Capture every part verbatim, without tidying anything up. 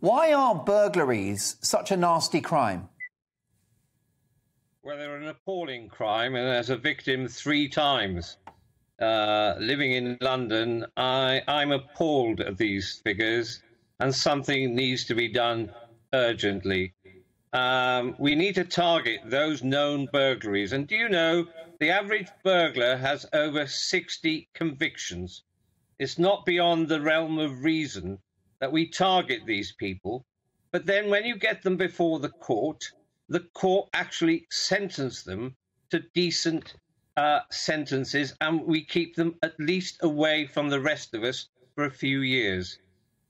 Why are burglaries such a nasty crime? Well, they're an appalling crime, and as a victim three times. Uh, living in London, I, I'm appalled at these figures, and something needs to be done urgently. Um, we need to target those known burglaries. And do you know, the average burglar has over sixty convictions. It's not beyond the realm of reason that we target these people. But then when you get them before the court, the court actually sentences them to decent uh, sentences, and we keep them at least away from the rest of us for a few years.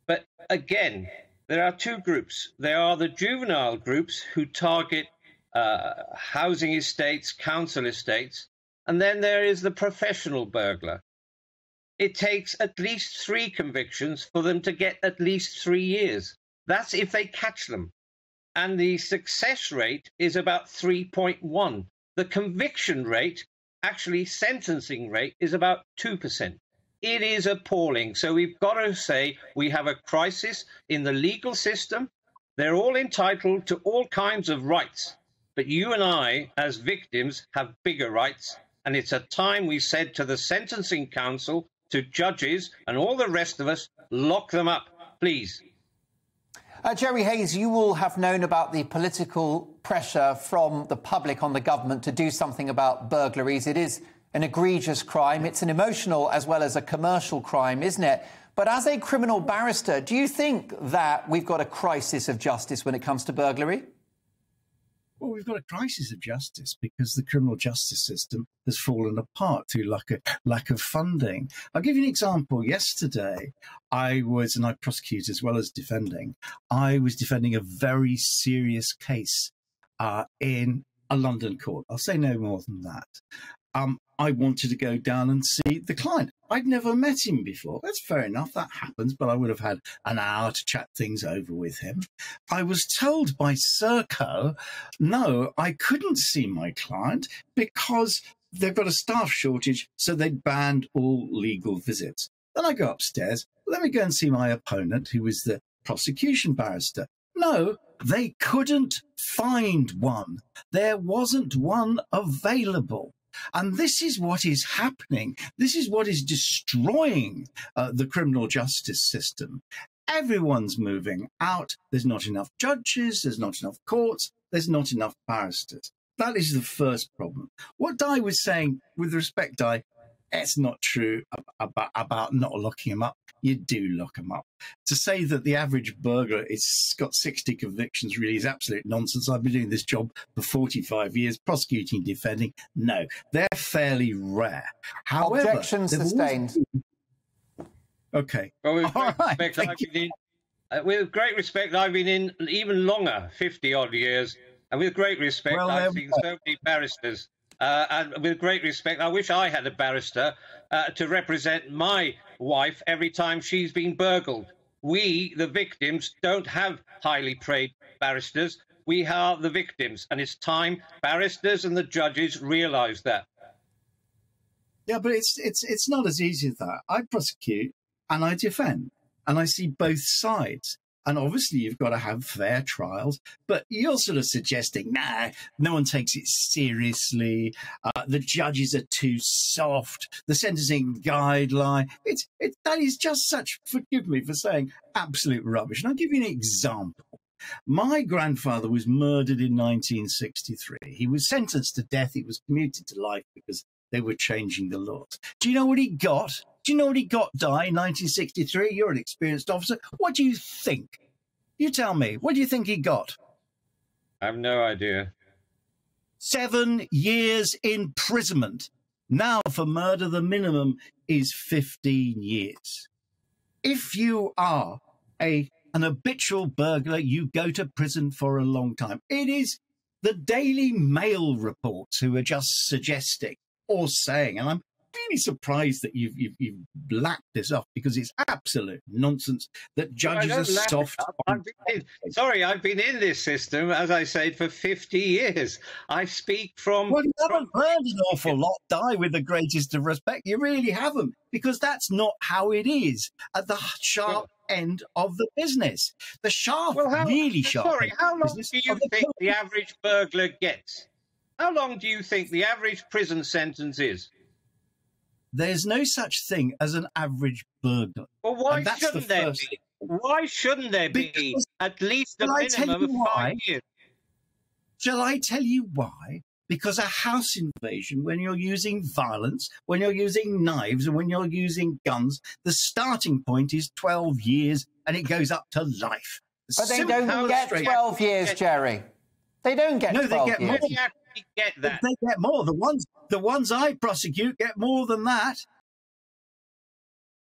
But again, there are two groups. There are the juvenile groups who target uh, housing estates, council estates, and then there is the professional burglar. It takes at least three convictions for them to get at least three years. That's if they catch them. And the success rate is about three point one. The conviction rate, actually sentencing rate, is about two percent. It is appalling. So we've got to say we have a crisis in the legal system. They're all entitled to all kinds of rights. But you and I, as victims, have bigger rights. And it's a time we said to the Sentencing Council, to judges and all the rest of us, lock them up, please. Uh, Jerry Hayes, you will have known about the political pressure from the public on the government to do something about burglaries. It is an egregious crime. It's an emotional as well as a commercial crime, isn't it? But as a criminal barrister, do you think that we've got a crisis of justice when it comes to burglary? Well, we've got a crisis of justice because the criminal justice system has fallen apart through lack of, lack of funding. I'll give you an example. Yesterday, I was, and I prosecute as well as defending, I was defending a very serious case uh, in a London court. I'll say no more than that. Um, I wanted to go down and see the client. I'd never met him before. That's fair enough. That happens. But I would have had an hour to chat things over with him. I was told by Serco, no, I couldn't see my client because they've got a staff shortage. So they banned all legal visits. Then I go upstairs. Let me go and see my opponent, who is the prosecution barrister. No, they couldn't find one. There wasn't one available. And this is what is happening. This is what is destroying uh, the criminal justice system. Everyone's moving out. There's not enough judges. There's not enough courts. There's not enough barristers. That is the first problem. What Dai was saying, with respect, Dai, it's not true about, about not locking them up. You do lock them up. To say that the average burglar has got sixty convictions really is absolute nonsense. I've been doing this job for forty-five years, prosecuting, defending. No, they're fairly rare. However, objection sustained. Always... Okay. Well, with great, right, respect, I've been in, uh, with great respect, I've been in even longer, fifty-odd years. And with great respect, well, I've seen so many barristers. Uh, and with great respect, I wish I had a barrister uh, to represent my wife every time she's been burgled. We, the victims, don't have highly paid barristers. We are the victims. And it's time barristers and the judges realise that. Yeah, but it's, it's, it's not as easy as that. I prosecute and I defend, and I see both sides. And obviously, you've got to have fair trials. But you're sort of suggesting, nah, no one takes it seriously. Uh, the judges are too soft. The sentencing guideline. It's, it, that is just such, forgive me for saying, absolute rubbish. And I'll give you an example. My grandfather was murdered in nineteen sixty-three. He was sentenced to death. He was commuted to life because they were changing the laws. Do you know what he got? Do you know what he got, Dai, in nineteen sixty-three? You're an experienced officer. What do you think? You tell me. What do you think he got? I have no idea. Seven years imprisonment. Now, for murder, the minimum is fifteen years. If you are a, an habitual burglar, you go to prison for a long time. It is the Daily Mail reports who are just suggesting or saying, and I'm really surprised that you've, you've, you've lapped this up, because it's absolute nonsense that judges are soft. I've been in, sorry, I've been in this system, as I said, for fifty years. I speak from... Well, you haven't from... heard an awful lot, Dai, with the greatest of respect. You really haven't, because that's not how it is. At the sharp end of the business. The sharp, well, how, really sharp. Sorry, how long do you think the, the average burglar gets? How long do you think the average prison sentence is? There's no such thing as an average burglar. Well, why shouldn't there be? Why shouldn't there be at least a minimum of five years? Shall I tell you why? Because a house invasion, when you're using violence, when you're using knives, and when you're using guns, the starting point is twelve years, and it goes up to life. But they don't get twelve years, Jerry. They don't get twelve years. No, they get more. Get that. They get more. The ones, the ones I prosecute get more than that.